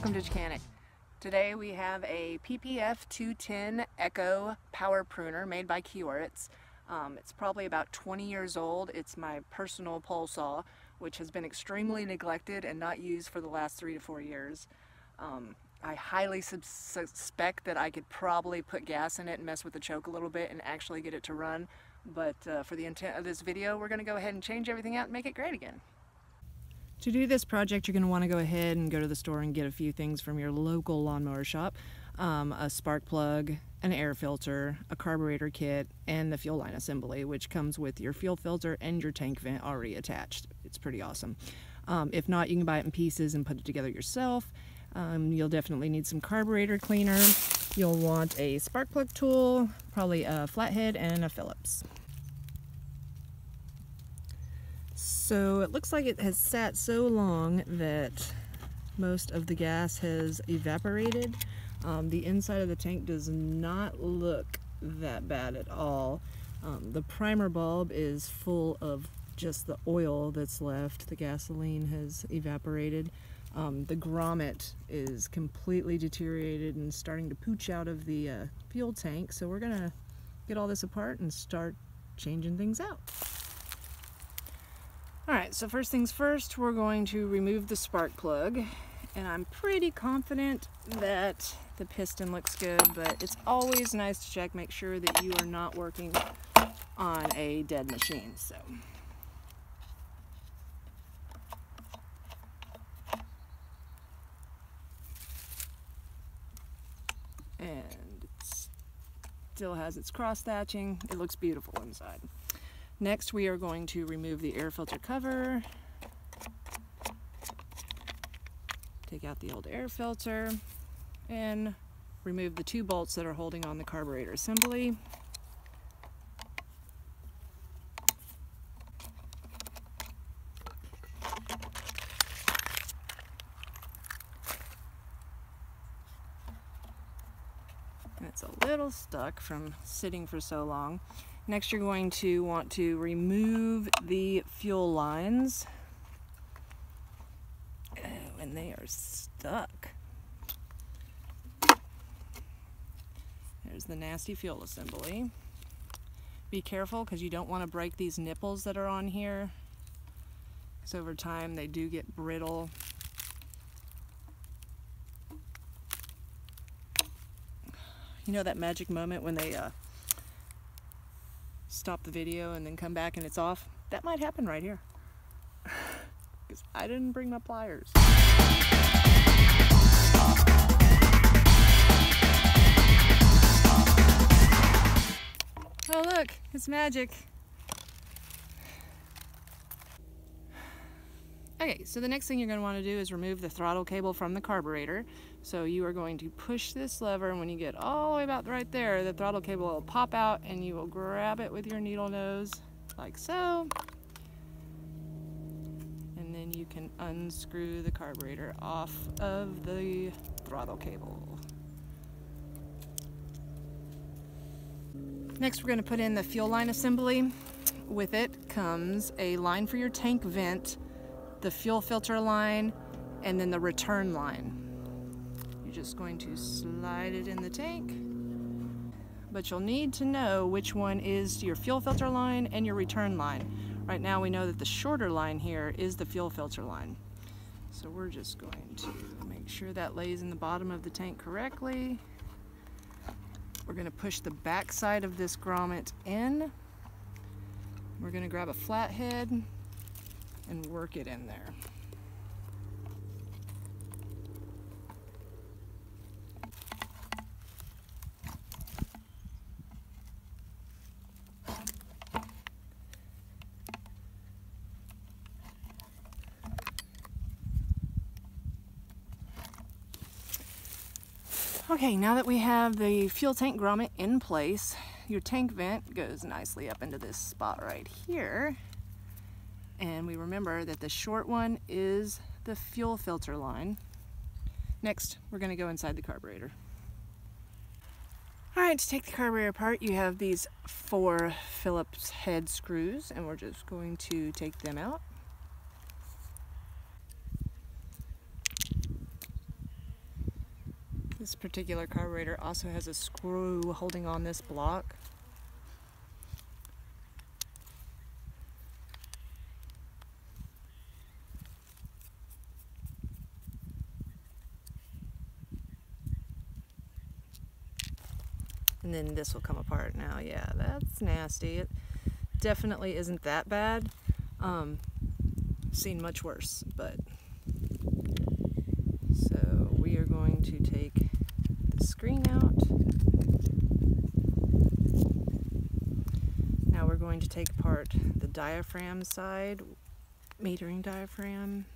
Welcome to Chickanic. Today we have a PPF210 ECHO power pruner made by Kioritz. It's probably about 20 years old. It's my personal pole saw, which has been extremely neglected and not used for the last 3 to 4 years. I highly suspect that I could probably put gas in it and mess with the choke a little bit and actually get it to run, but for the intent of this video, we're going to go ahead and change everything out and make it great again. To do this project, you're going to want to go ahead and go to the store and get a few things from your local lawnmower shop. A spark plug, an air filter, a carburetor kit, and the fuel line assembly, which comes with your fuel filter and your tank vent already attached. It's pretty awesome. If not, you can buy it in pieces and put it together yourself. You'll definitely need some carburetor cleaner. You'll want a spark plug tool, probably a flathead, and a Phillips. So it looks like it has sat so long that most of the gas has evaporated. The inside of the tank does not look that bad at all. The primer bulb is full of just the oil that's left. The gasoline has evaporated. The grommet is completely deteriorated and starting to pooch out of the fuel tank. So we're gonna get all this apart and start changing things out. Alright, so first things first, we're going to remove the spark plug, and I'm pretty confident that the piston looks good, but it's always nice to check, make sure that you are not working on a dead machine. So, and it still has its cross thatching. It looks beautiful inside. Next, we are going to remove the air filter cover, take out the old air filter, and remove the two bolts that are holding on the carburetor assembly. It's a little stuck from sitting for so long. Next, you're going to want to remove the fuel lines. Oh, and they are stuck. There's the nasty fuel assembly. Be careful because you don't want to break these nipples that are on here, because over time they do get brittle. You know that magic moment when they stop the video and then come back and it's off? That might happen right here because I didn't bring my pliers. Oh look, it's magic. Okay, so the next thing you're going to want to do is remove the throttle cable from the carburetor. So you are going to push this lever, and when you get all the way about right there, the throttle cable will pop out and you will grab it with your needle nose, like so. And then you can unscrew the carburetor off of the throttle cable. Next, we're going to put in the fuel line assembly. With it comes a line for your tank vent, the fuel filter line, and then the return line. You're just going to slide it in the tank, but you'll need to know which one is your fuel filter line and your return line. Right now we know that the shorter line here is the fuel filter line. So we're just going to make sure that lays in the bottom of the tank correctly. We're going to push the back side of this grommet in. We're going to grab a flathead and work it in there. Okay, now that we have the fuel tank grommet in place, your tank vent goes nicely up into this spot right here. And we remember that the short one is the fuel filter line. Next, we're going to go inside the carburetor. All right, to take the carburetor apart, you have these 4 Phillips head screws, and we're just going to take them out. This particular carburetor also has a screw holding on this block. And then this will come apart now. Yeah, that's nasty. It definitely isn't that bad. Seen much worse, but. So we are going to take the screen out. Now we're going to take apart the diaphragm side, metering diaphragm.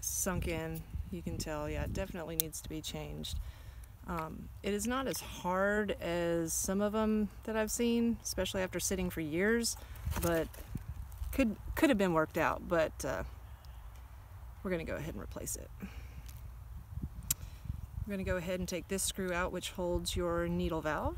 Sunk in, you can tell. Yeah, it definitely needs to be changed. It is not as hard as some of them that I've seen, especially after sitting for years, but could have been worked out, but we're gonna go ahead and replace it. We're gonna go ahead and take this screw out, which holds your needle valve.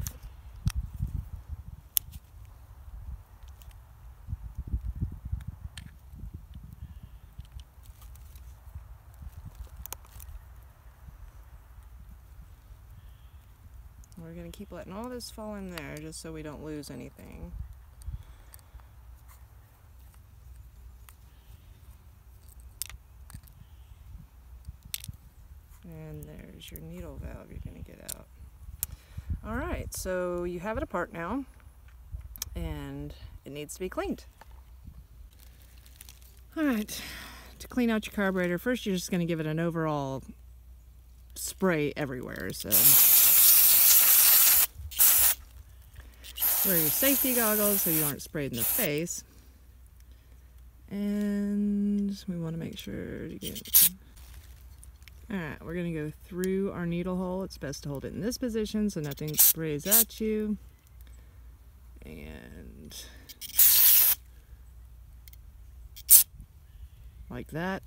We're going to keep letting all this fall in there just so we don't lose anything. And there's your needle valve you're going to get out. Alright, so you have it apart now and it needs to be cleaned. Alright, to clean out your carburetor, first you're just going to give it an overall spray everywhere. So wear your safety goggles so you aren't sprayed in the face. And we want to make sure to get... Alright, we're going to go through our needle hole. It's best to hold it in this position so nothing sprays at you. And... like that.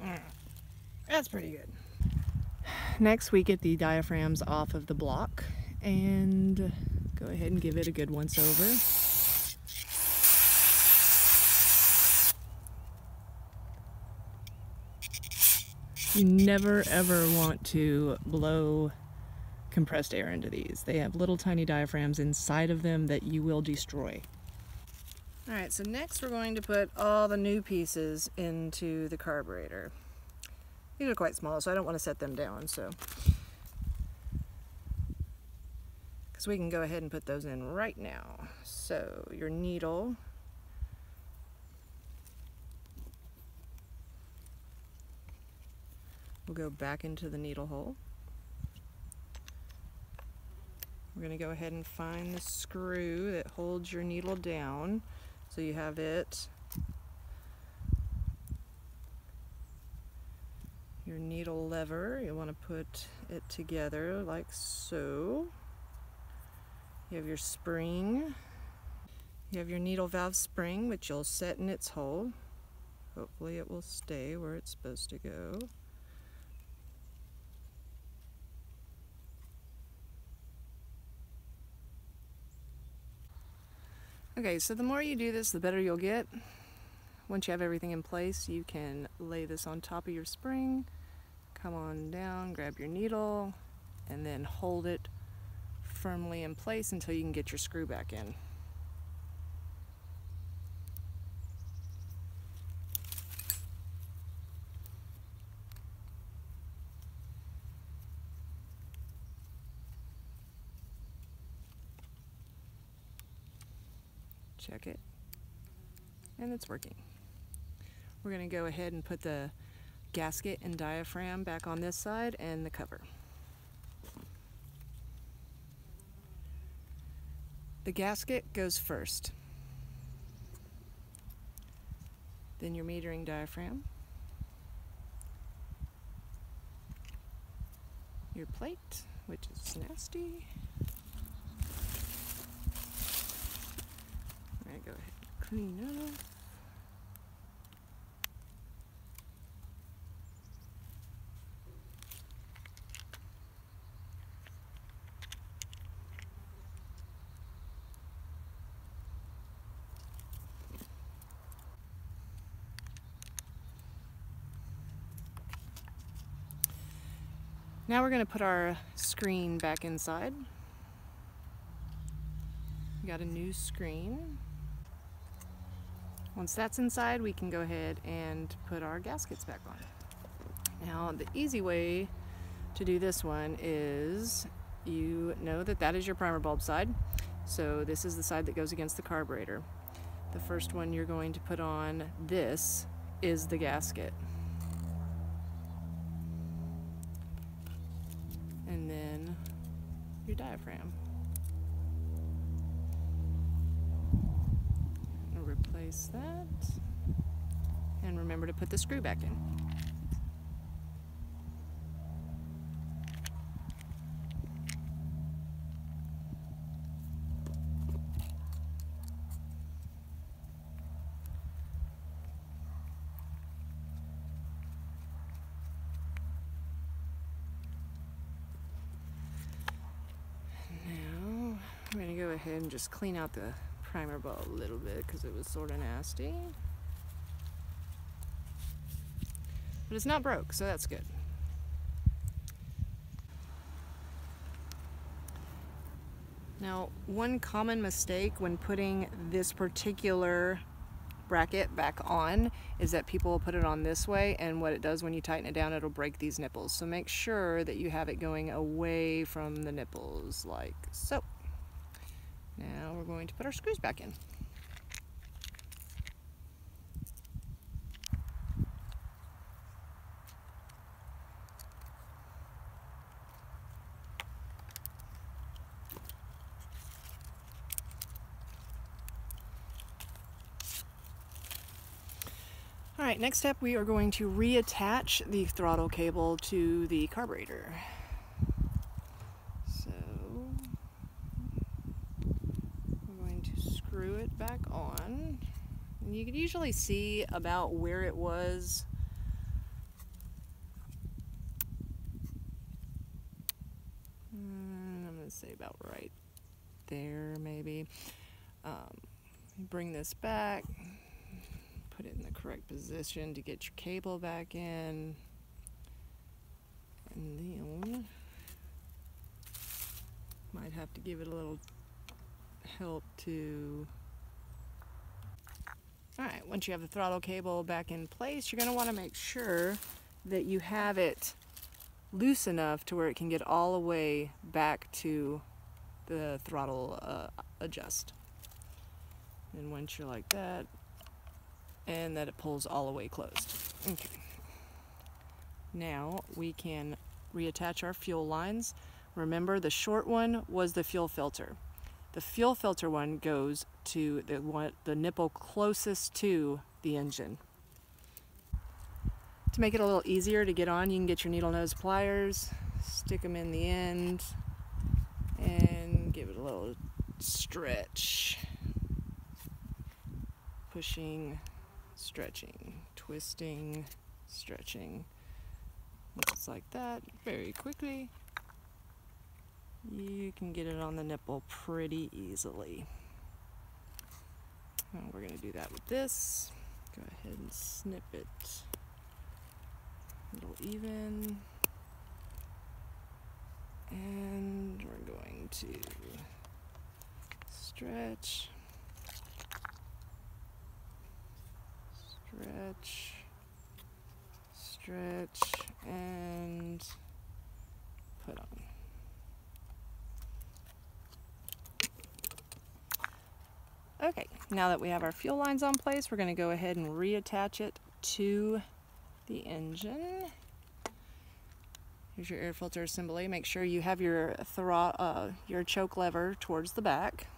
Alright, that's pretty good. Next, we get the diaphragms off of the block and go ahead and give it a good once over. You never ever want to blow compressed air into these. They have little tiny diaphragms inside of them that you will destroy. Alright, so next we're going to put all the new pieces into the carburetor. These are quite small, so I don't want to set them down, so. Because we can go ahead and put those in right now. So, your needle. We'll go back into the needle hole. We're going to go ahead and find the screw that holds your needle down. So you have it. Your needle lever, you want to put it together like so. You have your spring. You have your needle valve spring, which you'll set in its hole. Hopefully it will stay where it's supposed to go. Okay, so the more you do this, the better you'll get. Once you have everything in place, you can lay this on top of your spring, come on down, grab your needle, and then hold it firmly in place until you can get your screw back in. Check it. And it's working. We're going to go ahead and put the gasket and diaphragm back on this side and the cover. The gasket goes first. Then your metering diaphragm. Your plate, which is nasty. I'm going to go ahead and clean up. Now we're going to put our screen back inside. We got a new screen. Once that's inside, we can go ahead and put our gaskets back on. Now, the easy way to do this one is, you know that is your primer bulb side. So this is the side that goes against the carburetor. The first one you're going to put on, this is the gasket. And then your diaphragm. I'll replace that. And remember to put the screw back in. I'm going to go ahead and just clean out the primer bulb a little bit because it was sort of nasty. But it's not broke, so that's good. Now, one common mistake when putting this particular bracket back on is that people will put it on this way, and what it does when you tighten it down, it'll break these nipples. So make sure that you have it going away from the nipples, like so. Now we're going to put our screws back in. All right, next step, we are going to reattach the throttle cable to the carburetor. Screw it back on, and you can usually see about where it was I'm gonna say about right there, maybe. Bring this back, put it in the correct position to get your cable back in, and then might have to give it a little help to. All right, once you have the throttle cable back in place, you're going to want to make sure that you have it loose enough to where it can get all the way back to the throttle adjust. And once you're like that, and that it pulls all the way closed. Okay. Now we can reattach our fuel lines. Remember, the short one was the fuel filter. The fuel filter one goes to the nipple closest to the engine. To make it a little easier to get on, you can get your needle nose pliers, stick them in the end, and give it a little stretch. Pushing, stretching, twisting, stretching. Just like that, very quickly. You can get it on the nipple pretty easily. And we're going to do that with this. Go ahead and snip it a little even. And we're going to stretch, stretch, stretch, and put on. Okay, now that we have our fuel lines on place, we're going to go ahead and reattach it to the engine. Here's your air filter assembly. Make sure you have your choke lever towards the back.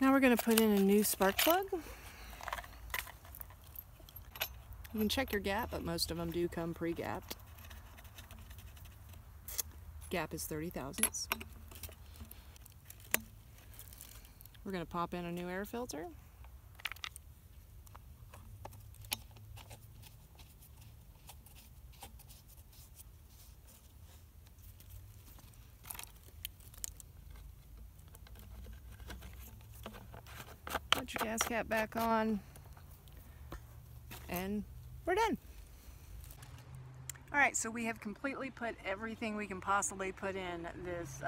Now we're going to put in a new spark plug. You can check your gap, but most of them do come pre-gapped. Gap is 30 thousandths. We're going to pop in a new air filter. Put your gas cap back on, and we're done. All right, so we have completely put everything we can possibly put in this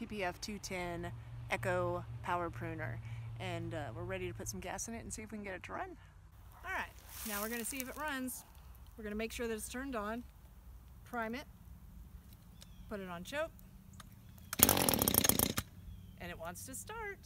PPF210 ECHO power pruner, and we're ready to put some gas in it and see if we can get it to run. All right, now we're gonna see if it runs. We're gonna make sure that it's turned on, prime it, put it on choke, and it wants to start.